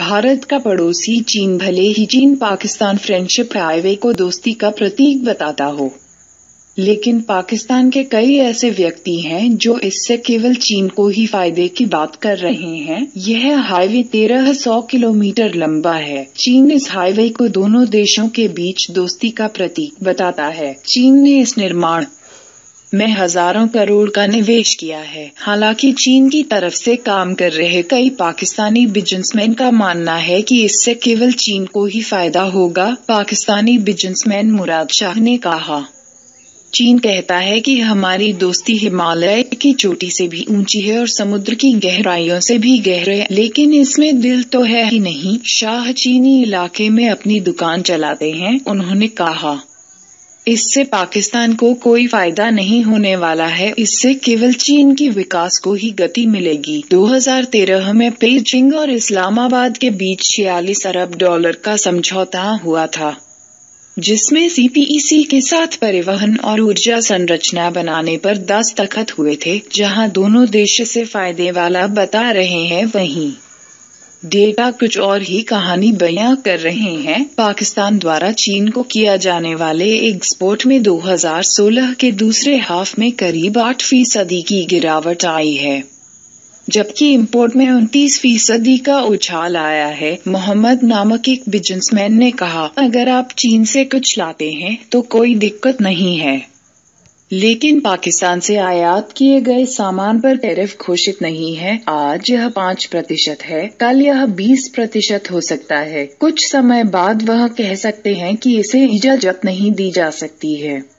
भारत का पड़ोसी चीन भले ही चीन पाकिस्तान फ्रेंडशिप हाईवे को दोस्ती का प्रतीक बताता हो, लेकिन पाकिस्तान के कई ऐसे व्यक्ति हैं जो इससे केवल चीन को ही फायदे की बात कर रहे हैं। यह हाईवे 1300 किलोमीटर लंबा है। चीन इस हाईवे को दोनों देशों के बीच दोस्ती का प्रतीक बताता है। चीन ने इस निर्माण में हजारों करोड़ का निवेश किया है। हालांकि चीन की तरफ से काम कर रहे कई पाकिस्तानी बिजनेसमैन का मानना है कि इससे केवल चीन को ही फायदा होगा। पाकिस्तानी बिजनेसमैन मुराद शाह ने कहा, चीन कहता है कि हमारी दोस्ती हिमालय की चोटी से भी ऊंची है और समुद्र की गहराइयों से भी गहरे, लेकिन इसमें दिल तो है ही नहीं। शाह चीनी इलाके में अपनी दुकान चलाते हैं। उन्होंने कहा, इससे पाकिस्तान को कोई फायदा नहीं होने वाला है, इससे केवल चीन की विकास को ही गति मिलेगी। 2013 में बीजिंग और इस्लामाबाद के बीच $46 अरब का समझौता हुआ था, जिसमें सीपीईसी के साथ परिवहन और ऊर्जा संरचना बनाने पर 10 दस्तखत हुए थे। जहां दोनों देश से फायदे वाला बता रहे हैं, वहीं डेटा कुछ और ही कहानी बयां कर रहे हैं। पाकिस्तान द्वारा चीन को किया जाने वाले एक्सपोर्ट में 2016 के दूसरे हाफ में करीब 8% की गिरावट आई है, जबकि इंपोर्ट में 29% का उछाल आया है। मोहम्मद नामक एक बिजनेसमैन ने कहा, अगर आप चीन से कुछ लाते हैं तो कोई दिक्कत नहीं है, लेकिन पाकिस्तान से आयात किए गए सामान पर टैरिफ घोषित नहीं है। आज यह 5% है, कल यह 20% हो सकता है, कुछ समय बाद वह कह सकते हैं कि इसे इजाजत नहीं दी जा सकती है।